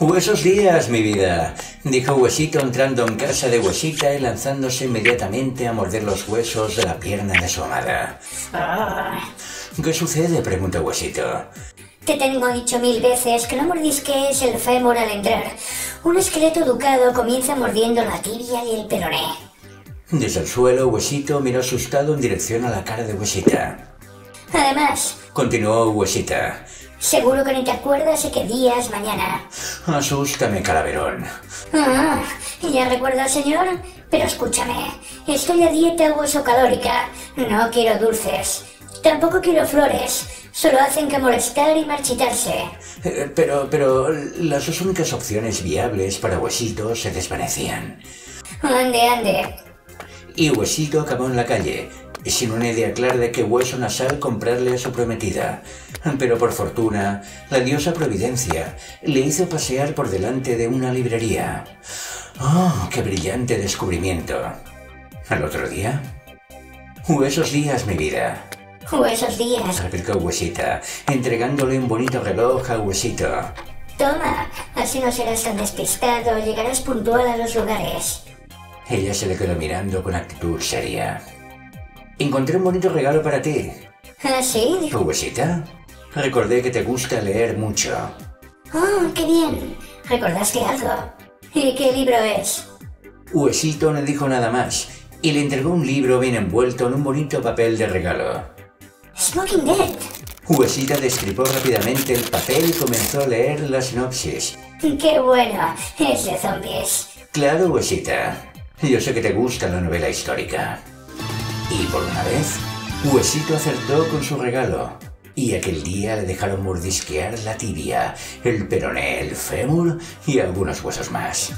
Buenos días, mi vida, dijo Huesito entrando en casa de Huesita y lanzándose inmediatamente a morder los huesos de la pierna de su amada. ¿Qué sucede?, preguntó Huesito. Te tengo dicho 1000 veces que no mordisques el fémur al entrar. Un esqueleto educado comienza mordiendo la tibia y el peroné. Desde el suelo, Huesito miró asustado en dirección a la cara de Huesita. Además, continuó Huesita, seguro que ni te acuerdas de qué día es mañana. Asústame, Calaverón. Ah, ya recuerdo al señor, pero escúchame. Estoy a dieta huesocalórica. No quiero dulces. Tampoco quiero flores. Solo hacen que molestar y marchitarse. Pero las dos únicas opciones viables para Huesito se desvanecían. Ande. Y Huesito acabó en la calle, sin una idea clara de qué hueso nasal comprarle a su prometida. Pero por fortuna, la diosa Providencia le hizo pasear por delante de una librería. ¡Oh, qué brillante descubrimiento! ¿Al otro día? Huesos días, mi vida. Huesos días, replicó Huesita, entregándole un bonito reloj a Huesito. Toma, así no serás tan despistado, llegarás puntual a los lugares. Ella se le quedó mirando con actitud seria. Encontré un bonito regalo para ti. ¿Ah, sí?, dijo Huesita. Recordé que te gusta leer mucho. ¡Oh, qué bien! ¿Recordaste algo? ¿Y qué libro es? Huesito no dijo nada más y le entregó un libro bien envuelto en un bonito papel de regalo. ¡Smoking Dead! Huesita destripó rápidamente el papel y comenzó a leer la sinopsis. ¡Qué bueno! Es de zombies. Claro, Huesita. Yo sé que te gusta la novela histórica. Y por una vez, Huesito acertó con su regalo. Y aquel día le dejaron mordisquear la tibia, el peroné, el fémur y algunos huesos más.